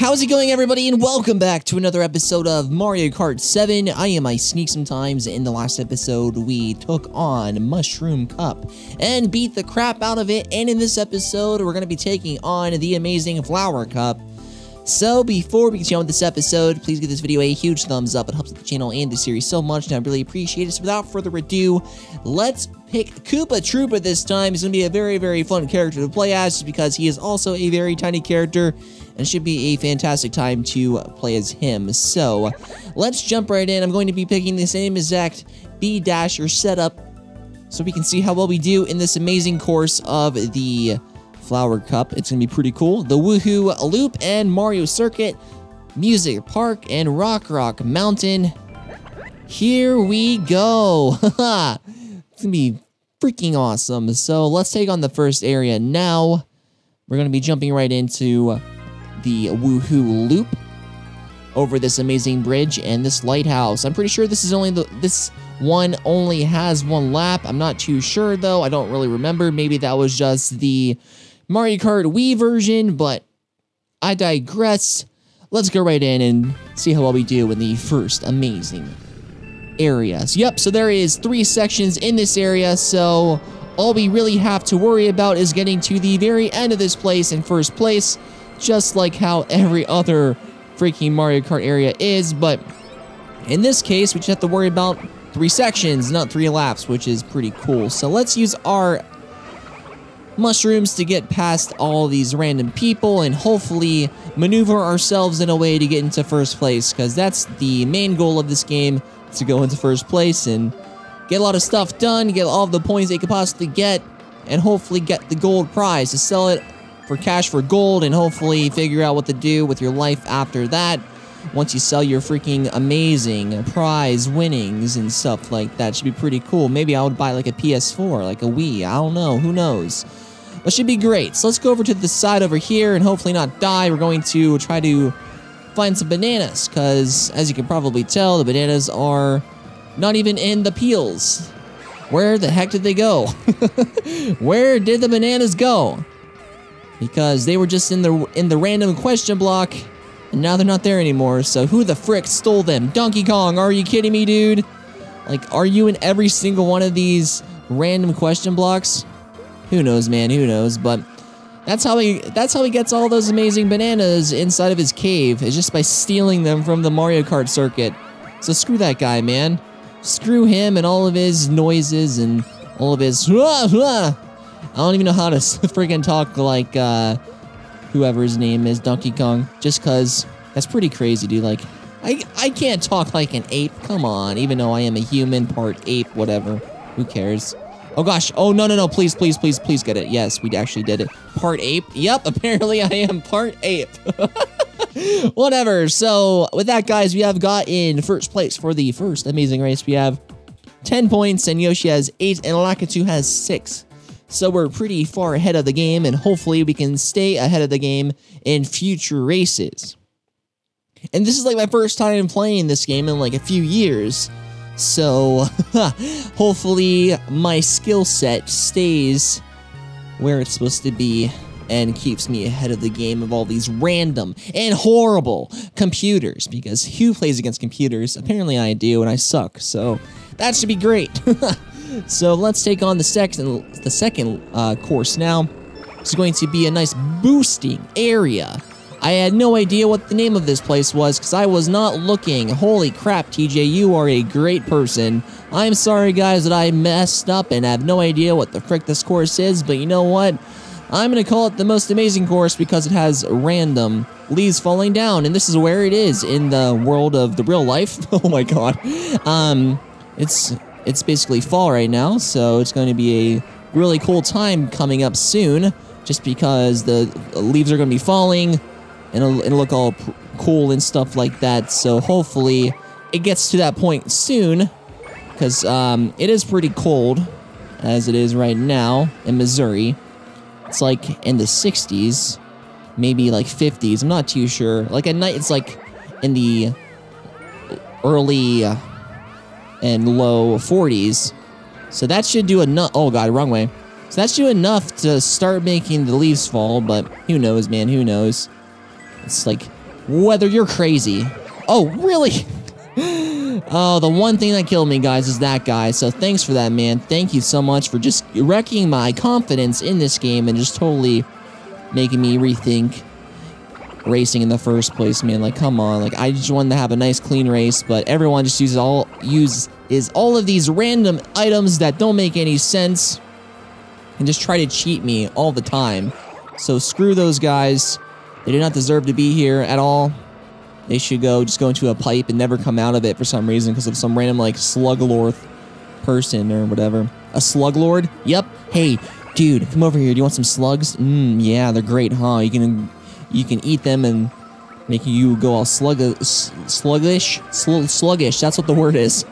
How's it going, everybody, and welcome back to another episode of Mario Kart 7. I am iSneak Sometimes. In the last episode, we took on Mushroom Cup and beat the crap out of it, and in this episode, we're going to be taking on the amazing Flower Cup. So, before we continue on with this episode, please give this video a huge thumbs up. It helps the channel and the series so much, and I really appreciate it. So, without further ado, let's pick Koopa Troopa this time. He's going to be a very, very fun character to play as, just because he is also a very tiny character. And should be a fantastic time to play as him. So, let's jump right in. I'm going to be picking the same exact B Dasher setup so we can see how well we do in this amazing course of the Flower Cup. It's going to be pretty cool. The Woohoo Loop and Mario Circuit, Music Park, and Rock Rock Mountain. Here we go. It's going to be freaking awesome. So, let's take on the first area now. We're going to be jumping right into the Woohoo Loop over this amazing bridge and this lighthouse. I'm pretty sure this is only this one only has one lap. I'm not too sure though. I don't really remember. Maybe that was just the Mario Kart Wii version, but I digress. Let's go right in and see how well we do in the first amazing areas. Yep, so there is 3 sections in this area, so all we really have to worry about is getting to the very end of this place in first place. Just like how every other freaking Mario Kart area is, but in this case, we just have to worry about 3 sections, not 3 laps, which is pretty cool. So let's use our mushrooms to get past all these random people and hopefully maneuver ourselves in a way to get into first place, because that's the main goal of this game, to go into first place and get a lot of stuff done, get all of the points they could possibly get, and hopefully get the gold prize to sell it for cash for gold, and hopefully figure out what to do with your life after that once you sell your freaking amazing prize winnings and stuff like that. Should be pretty cool. Maybe I would buy like a PS4, like a Wii. I don't know, who knows, but should be great. So let's go over to the side over here and hopefully not die. We're going to try to find some bananas, because as you can probably tell, the bananas are not even in the peels. Where the heck did they go? Where did the bananas go? Because they were just in the random question block, and now they're not there anymore, so who the frick stole them? Donkey Kong, are you kidding me, dude? Like, are you in every single one of these random question blocks? Who knows, man, who knows, but that's how he gets all those amazing bananas inside of his cave, is just by stealing them from the Mario Kart circuit. So screw that guy, man. Screw him and all of his noises and all of his I don't even know how to freaking talk like whoever his name is, Donkey Kong, just because that's pretty crazy, dude. Like, I can't talk like an ape. Come on, even though I am a human, part ape, whatever. Who cares? Oh, gosh. Oh, no, no, no. Please, please, please, please get it. Yes, we actually did it. Part ape. Yep, apparently I am part ape. Whatever. So, with that, guys, we have got in first place for the first amazing race. We have 10 points, and Yoshi has 8, and Lakitu has 6. So we're pretty far ahead of the game, and hopefully we can stay ahead of the game in future races. And this is like my first time playing this game in like a few years. So hopefully my skill set stays where it's supposed to be and keeps me ahead of the game of all these random and horrible computers. Because who plays against computers? Apparently I do, and I suck. So that should be great. So let's take on the second course now. It's going to be a nice boosting area. I had no idea what the name of this place was because I was not looking. Holy crap, TJ, you are a great person. I'm sorry, guys, that I messed up and have no idea what the frick this course is, but you know what? I'm going to call it the most amazing course because it has random leaves falling down, and this is where it is in the world of the real life. Oh my god. It's basically fall right now, so it's going to be a really cool time coming up soon, just because the leaves are going to be falling, and it'll look all cool and stuff like that, so hopefully it gets to that point soon, because it is pretty cold, as it is right now in Missouri. It's like in the 60s, maybe like 50s, I'm not too sure. Like at night, it's like in the early and low 40s. So that should do enough. Oh god, wrong way. So that should do enough to start making the leaves fall, but who knows, man, who knows. It's like whether you're crazy. Oh, really? Oh, the one thing that killed me, guys, is that guy. So thanks for that, man. Thank you so much for just wrecking my confidence in this game and just totally making me rethink racing in the first place, man. Like, come on. Like, I just wanted to have a nice, clean race, but everyone just uses all of these random items that don't make any sense and just try to cheat me all the time. So screw those guys. They do not deserve to be here at all. They should just go into a pipe and never come out of it for some reason because of some random, like, slug lord person or whatever. A slug lord? Yep. Hey, dude, come over here. Do you want some slugs? Yeah, they're great, huh? You can eat them and make you go all sluggish. That's what the word is.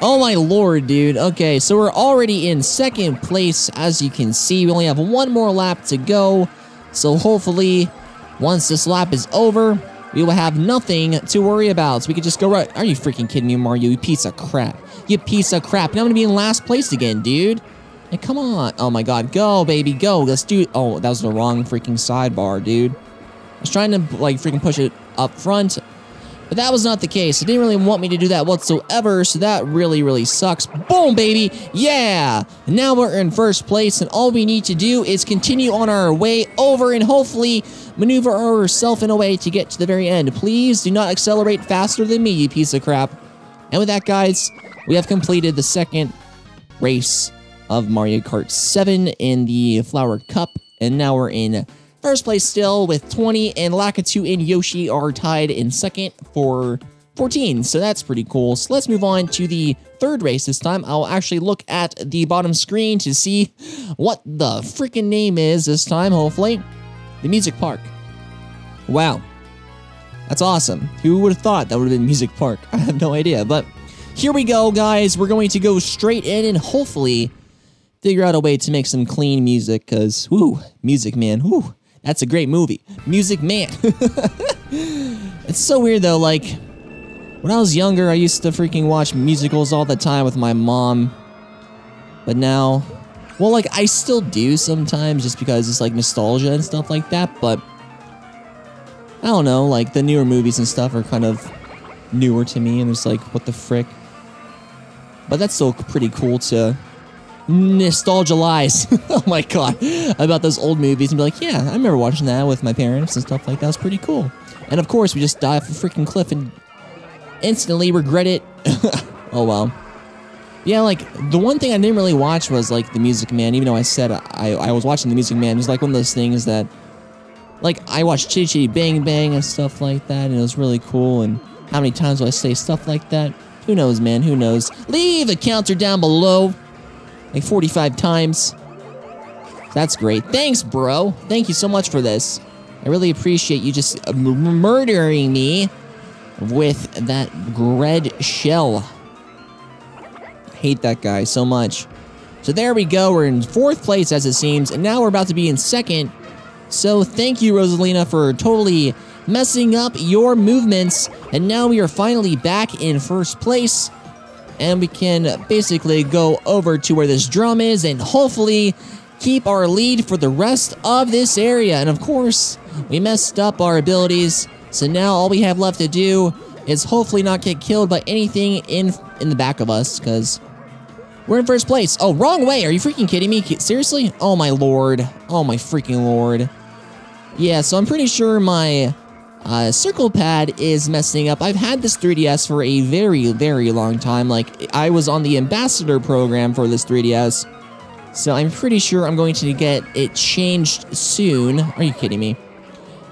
Oh my lord, dude. Okay, so we're already in second place, as you can see. We only have one more lap to go. So hopefully, once this lap is over, we will have nothing to worry about. So we could just go right. Are you freaking kidding me, Mario? You piece of crap. You piece of crap. Now I'm gonna be in last place again, dude. Hey, come on. Oh my god. Go, baby, go. Let's do. Oh, that was the wrong freaking sidebar, dude. I was trying to, like, freaking push it up front, but that was not the case. It didn't really want me to do that whatsoever, so that really, really sucks. Boom, baby! Yeah! And now we're in first place, and all we need to do is continue on our way over and hopefully maneuver ourselves in a way to get to the very end. Please do not accelerate faster than me, you piece of crap. And with that, guys, we have completed the second race of Mario Kart 7 in the Flower Cup, and now we're in first place still with 20, and Lakitu and Yoshi are tied in second for 14, so that's pretty cool. So let's move on to the third race this time. I'll actually look at the bottom screen to see what the freaking name is this time, hopefully. The Music Park. Wow. That's awesome. Who would have thought that would have been Music Park? I have no idea, but here we go, guys. We're going to go straight in and hopefully figure out a way to make some clean music, because, whoo, Music Man, whoo. That's a great movie. Music Man. It's so weird, though. Like, when I was younger, I used to freaking watch musicals all the time with my mom. But now, well, like, I still do sometimes just because it's, like, nostalgia and stuff like that. But I don't know. Like, the newer movies and stuff are kind of newer to me. And it's like, what the frick? But that's still pretty cool to nostalgize oh my god, about those old movies and be like, yeah, I remember watching that with my parents and stuff like that. It was pretty cool. And of course, we just die off a freaking cliff and instantly regret it. Oh well. Yeah, like, the one thing I didn't really watch was, like, The Music Man, even though I said I was watching The Music Man. It was, like, one of those things that, like, I watched Chitty Chitty Bang Bang and stuff like that, and it was really cool. And how many times will I say stuff like that? Who knows, man? Who knows? Leave a counter down below. Like 45 times. That's great. Thanks, bro. Thank you so much for this. I really appreciate you just murdering me with that red shell. I hate that guy so much. So there we go. We're in fourth place, as it seems. And now we're about to be in second. So thank you, Rosalina, for totally messing up your movements. And now we are finally back in first place. And we can basically go over to where this drum is and hopefully keep our lead for the rest of this area. And of course, we messed up our abilities. So now all we have left to do is hopefully not get killed by anything in the back of us, because we're in first place. Oh, wrong way. Are you freaking kidding me? Seriously? Oh, my lord. Oh, my freaking lord. Yeah, so I'm pretty sure my circle pad is messing up. I've had this 3DS for a very, very long time. Like, I was on the ambassador program for this 3DS. So I'm pretty sure I'm going to get it changed soon. Are you kidding me?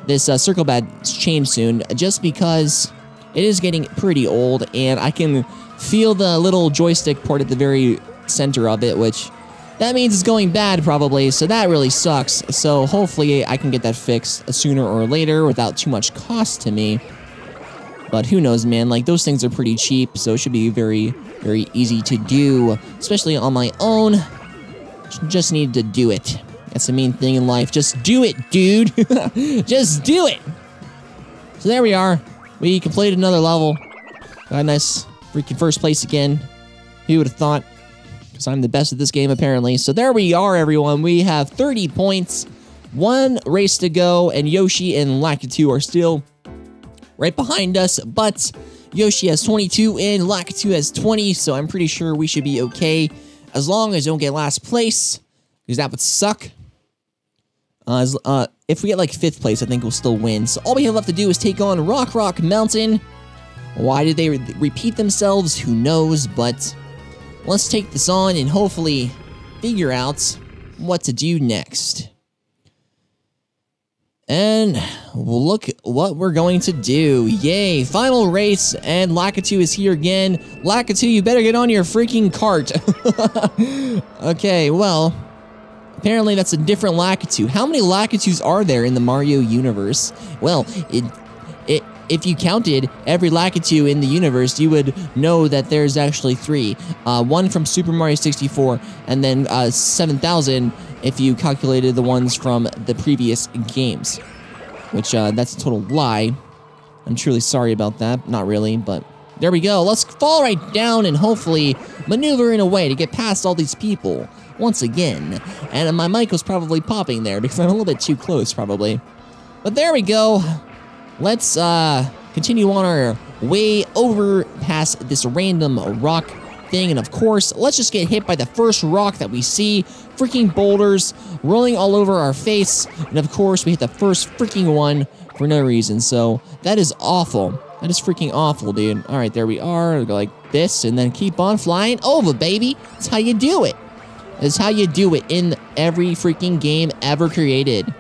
This circle pad is changed soon just because it is getting pretty old, and I can feel the little joystick port at the very center of it, which that means it's going bad, probably, so that really sucks. So hopefully I can get that fixed sooner or later without too much cost to me. But who knows, man? Like, those things are pretty cheap, so it should be very, very easy to do, especially on my own. Just need to do it. That's the main thing in life. Just do it, dude. Just do it. So there we are. We completed another level. Got a nice freaking first place again. Who would have thought? I'm the best at this game, apparently. So there we are, everyone. We have 30 points, one race to go, and Yoshi and Lakitu are still right behind us, but Yoshi has 22 and Lakitu has 20, so I'm pretty sure we should be okay as long as we don't get last place, because that would suck. If we get like 5th place, I think we'll still win. So all we have left to do is take on Rock Rock Mountain. Why did they repeat themselves? Who knows, but let's take this on and hopefully figure out what to do next. And we'll look what we're going to do. Yay, final race, and Lakitu is here again. Lakitu, you better get on your freaking cart. Okay, well, apparently that's a different Lakitu. How many Lakitus are there in the Mario universe? Well, if you counted every Lakitu in the universe, you would know that there's actually 3. One from Super Mario 64, and then 7,000 if you calculated the ones from the previous games, which that's a total lie. I'm truly sorry about that. Not really, but there we go. Let's fall right down and hopefully maneuver in a way to get past all these people once again. And my mic was probably popping there because I'm a little bit too close probably. But there we go. Let's continue on our way over past this random rock thing, and of course, let's just get hit by the first rock that we see. Freaking boulders rolling all over our face, and of course, we hit the first freaking one for no reason, so that is awful. That is freaking awful, dude. Alright, there we are. We'll go like this, and then keep on flying over, baby. That's how you do it. That's how you do it in every freaking game ever created.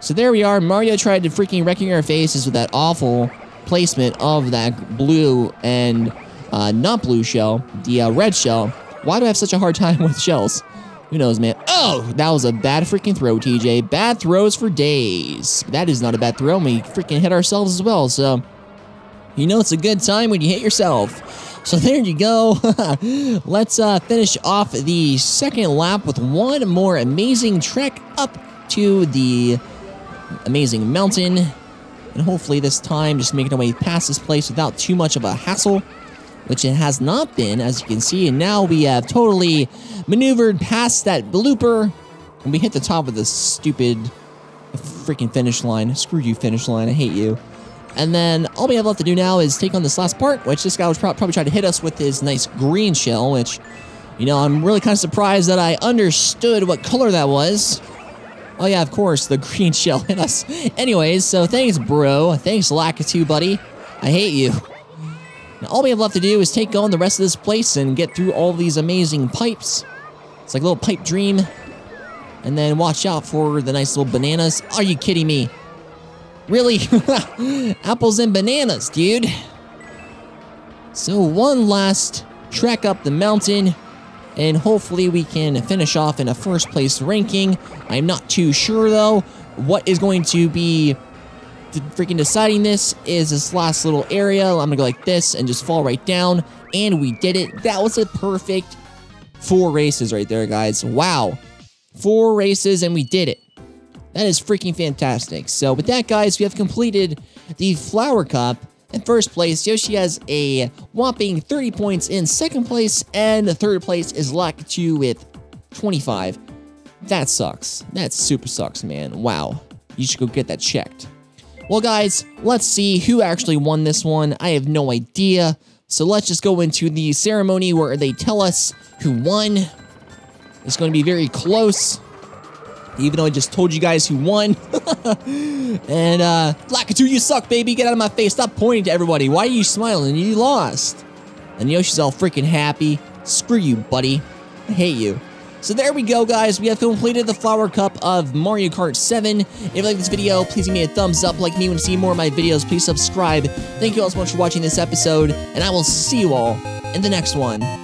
So there we are. Mario tried to freaking wrecking our faces with that awful placement of that blue and not blue shell, the red shell. Why do I have such a hard time with shells? Who knows, man? Oh, that was a bad freaking throw, TJ. Bad throws for days. That is not a bad throw. We freaking hit ourselves as well, so you know it's a good time when you hit yourself. So there you go. Let's finish off the second lap with one more amazing trek up to the amazing mountain. And hopefully this time just making our way past this place without too much of a hassle, which it has not been, as you can see. And now we have totally maneuvered past that blooper, and we hit the top of this stupid freaking finish line. Screw you, finish line. I hate you. And then all we have left to do now is take on this last part, which this guy was probably trying to hit us with his nice green shell, which, you know, I'm really kind of surprised that I understood what color that was. Oh yeah, of course, the green shell hit us. Anyways, so thanks, bro. Thanks, Lakitu, buddy. I hate you. Now, all we have left to do is take on the rest of this place and get through all these amazing pipes. It's like a little pipe dream. And then watch out for the nice little bananas. Are you kidding me? Really? Apples and bananas, dude. So one last trek up the mountain, and hopefully we can finish off in a first place ranking. I'm not too sure though what is going to be freaking deciding this. Is this last little area. I'm gonna go like this and just fall right down, and we did it. That was a perfect 4 races right there, guys. Wow, 4 races and we did it. That is freaking fantastic. So with that, guys, we have completed the Flower Cup. In first place, Yoshi has a whopping 30 points in second place, and the third place is Lakitu with 25. That sucks. That super sucks, man. Wow, you should go get that checked. Well, guys, let's see who actually won this one. I have no idea. So let's just go into the ceremony where they tell us who won. It's going to be very close, even though I just told you guys who won. And Lakitu, you suck, baby. Get out of my face. Stop pointing to everybody. Why are you smiling? You lost. And Yoshi's all freaking happy. Screw you, buddy. I hate you. So there we go, guys. We have completed the Flower Cup of Mario Kart 7. If you like this video, please give me a thumbs up. Like me when you see more of my videos, please subscribe. Thank you all so much for watching this episode, and I will see you all in the next one.